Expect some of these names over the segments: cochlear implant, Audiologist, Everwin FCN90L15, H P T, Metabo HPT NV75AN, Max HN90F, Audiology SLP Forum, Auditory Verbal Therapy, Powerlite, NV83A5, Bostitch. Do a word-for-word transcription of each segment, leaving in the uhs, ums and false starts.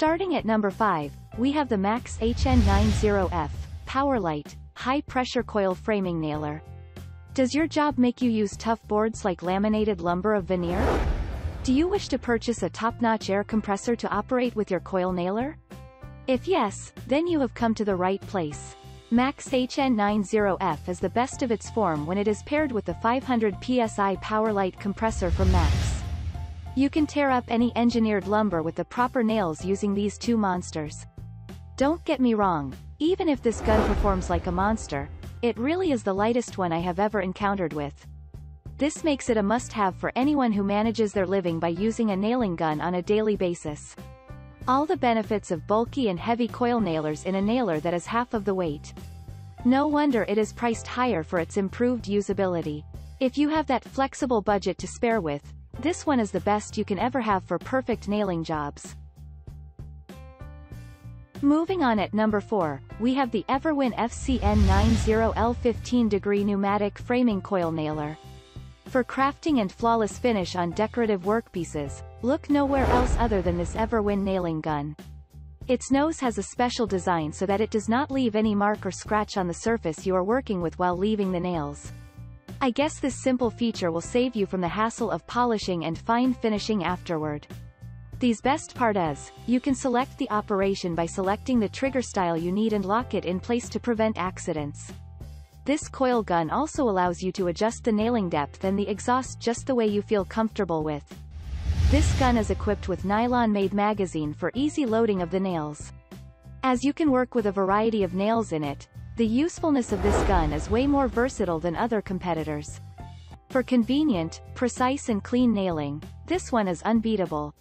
Starting at number five, we have the Max H N ninety F, Powerlite, high-pressure coil framing nailer. Does your job make you use tough boards like laminated lumber or veneer? Do you wish to purchase a top-notch air compressor to operate with your coil nailer? If yes, then you have come to the right place. Max H N ninety F is the best of its form when it is paired with the five hundred P S I Powerlite compressor from Max. You can tear up any engineered lumber with the proper nails using these two monsters. Don't get me wrong, even if this gun performs like a monster, it really is the lightest one I have ever encountered with. This makes it a must-have for anyone who manages their living by using a nailing gun on a daily basis. All the benefits of bulky and heavy coil nailers in a nailer that is half of the weight. No wonder it is priced higher for its improved usability. If you have that flexible budget to spare with, this one is the best you can ever have for perfect nailing jobs. Moving on at number four, we have the Everwin F C N ninety L fifteen degree pneumatic framing coil nailer. For crafting and flawless finish on decorative workpieces, look nowhere else other than this Everwin nailing gun. Its nose has a special design so that it does not leave any mark or scratch on the surface you are working with while leaving the nails. I guess this simple feature will save you from the hassle of polishing and fine finishing afterward. The best part is, you can select the operation by selecting the trigger style you need and lock it in place to prevent accidents. This coil gun also allows you to adjust the nailing depth and the exhaust just the way you feel comfortable with. This gun is equipped with nylon-made magazine for easy loading of the nails. As you can work with a variety of nails in it, the usefulness of this gun is way more versatile than other competitors. For convenient, precise and clean nailing, this one is unbeatable.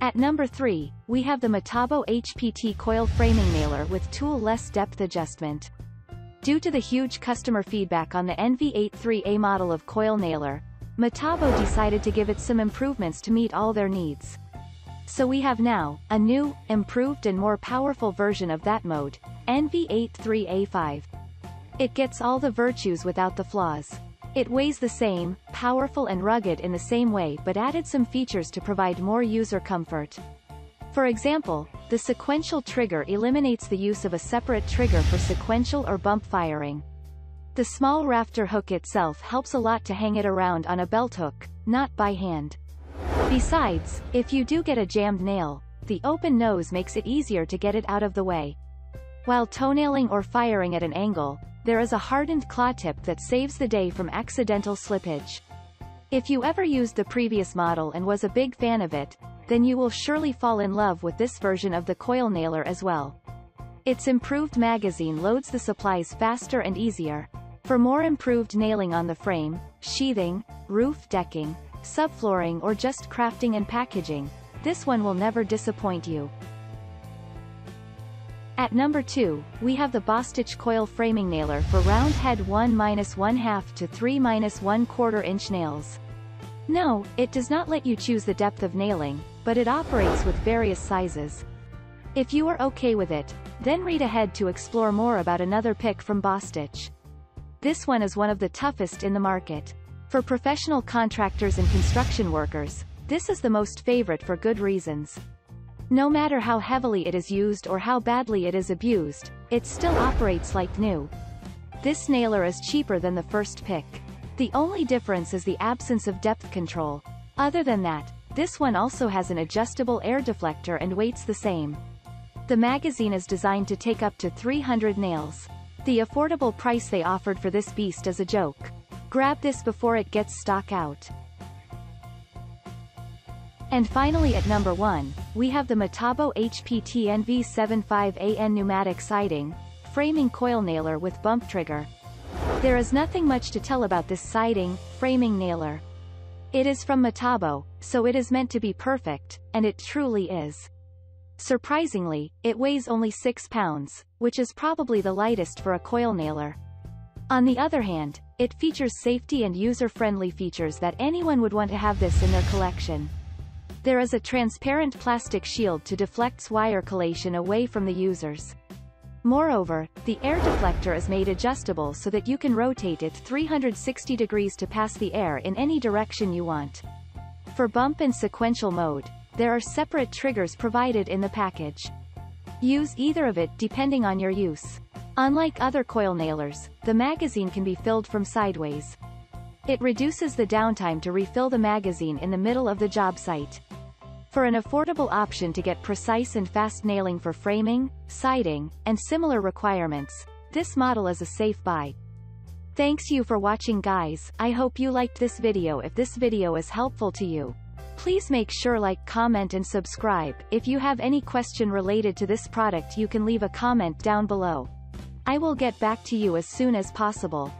At number three, we have the Metabo H P T coil framing nailer with tool-less depth adjustment. Due to the huge customer feedback on the N V eighty-three A model of coil nailer, Metabo decided to give it some improvements to meet all their needs. So we have now, a new, improved and more powerful version of that mode, N V eighty-three A five. It gets all the virtues without the flaws. It weighs the same, powerful and rugged in the same way, but added some features to provide more user comfort. For example, the sequential trigger eliminates the use of a separate trigger for sequential or bump firing. The small rafter hook itself helps a lot to hang it around on a belt hook, not by hand. Besides, if you do get a jammed nail, the open nose makes it easier to get it out of the way. While toenailing or firing at an angle, there is a hardened claw tip that saves the day from accidental slippage. If you ever used the previous model and was a big fan of it, then you will surely fall in love with this version of the coil nailer as well. Its improved magazine loads the supplies faster and easier. For more improved nailing on the frame, sheathing, roof decking, subflooring or just crafting and packaging, this one will never disappoint you. At number two, we have the Bostitch coil framing nailer for round head one and a half to three and one quarter inch nails. No, it does not let you choose the depth of nailing, but it operates with various sizes. If you are okay with it, then read ahead to explore more about another pick from Bostitch. This one is one of the toughest in the market. For professional contractors and construction workers, this is the most favorite for good reasons. No matter how heavily it is used or how badly it is abused, it still operates like new. This nailer is cheaper than the first pick. The only difference is the absence of depth control. Other than that, this one also has an adjustable air deflector and weights the same. The magazine is designed to take up to three hundred nails. The affordable price they offered for this beast is a joke. Grab this before it gets stock out. And finally at number one, we have the Metabo H P T N V seventy-five A N pneumatic siding, framing coil nailer with bump trigger. There is nothing much to tell about this siding, framing nailer. It is from Metabo, so it is meant to be perfect, and it truly is. Surprisingly, it weighs only six pounds, which is probably the lightest for a coil nailer. On the other hand, it features safety and user-friendly features that anyone would want to have this in their collection. There is a transparent plastic shield to deflect wire collation away from the users. Moreover, the air deflector is made adjustable so that you can rotate it three hundred sixty degrees to pass the air in any direction you want. For bump and sequential mode, there are separate triggers provided in the package. Use either of it depending on your use. Unlike other coil nailers, the magazine can be filled from sideways. It reduces the downtime to refill the magazine in the middle of the job site. For an affordable option to get precise and fast nailing for framing, siding, and similar requirements, this model is a safe buy. Thanks you for watching, guys. I hope you liked this video. If this video is helpful to you, please make sure like, comment and subscribe. If you have any question related to this product, you can leave a comment down below. I will get back to you as soon as possible.